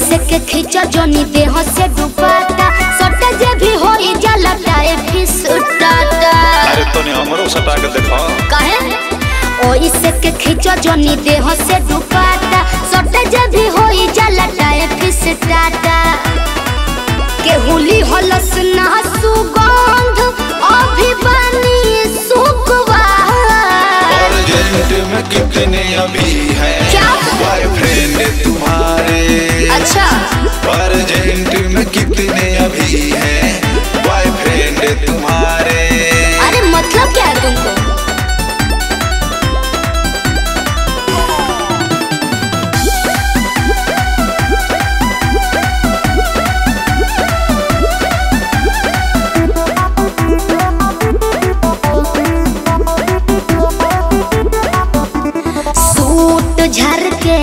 से के खींचा जोनी देह से डुबाता सटा जे भी होई जाला टाए फिस उठाता। अरे तोने हमरो सटा के देखा काहे ओई से के खींचा जोनी देह से डुबाता सटा जे भी होई जाला टाए फिस उठाता। के होली हलस ना सुगंध अभी बनी सुखवा और जेंट में कितने अभी है बॉयफ्रेंड तुम्हारे। अच्छा पर जेंट में कितने अभी है बॉयफ्रेंड तुम्हारे। अरे मतलब क्या है तुमको?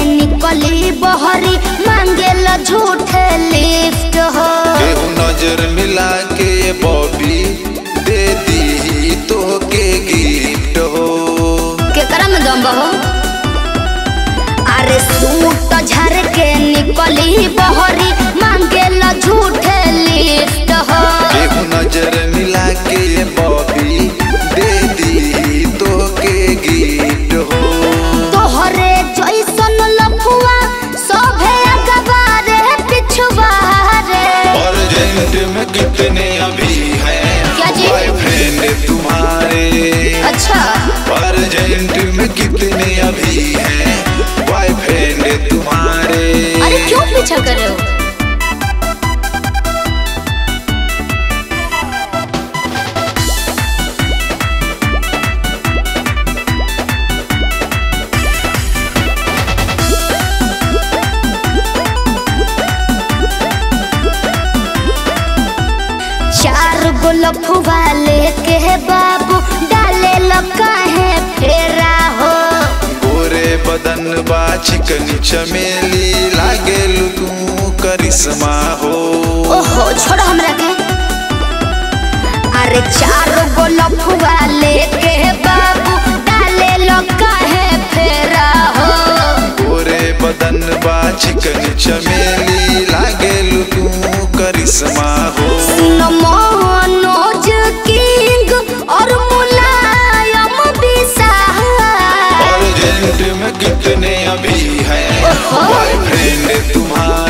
निकली बहरी मांगेल झूठे लिफ्ट हो केहू नजर मिला के बॉबी दे दी तो के गिफ्ट हो केकरा में दम हो। अरे सूट झर के निकली बहरी मांगेल झूठे लिफ्ट हो केहू नजर मिला के बॉबी दे दी तो के गिफ्ट हो। तोहरे में कितने अभी हैं बॉयफ्रेंड तुम्हारे। अच्छा पर जेंट में कितने अभी हैं बॉयफ्रेंड तुम्हारे। अरे क्यों पीछा कर रहे हो? लफुआ लेके बाबू डाले लका है फेरा हो गोरे बदन बा चिकनी चमेली लागे लुतू करिश्मा हो। ओहो छोड़ हमरा के। अरे चार गो लफुआ लेके बाबू डाले लका है फेरा हो गोरे बदन बा चिकनी चमेली लागे लुतू करिश्मा हो। मनोज किंग और मुलायम और जेंट में कितने अभी हैं बॉयफ्रेंड तुम्हारे।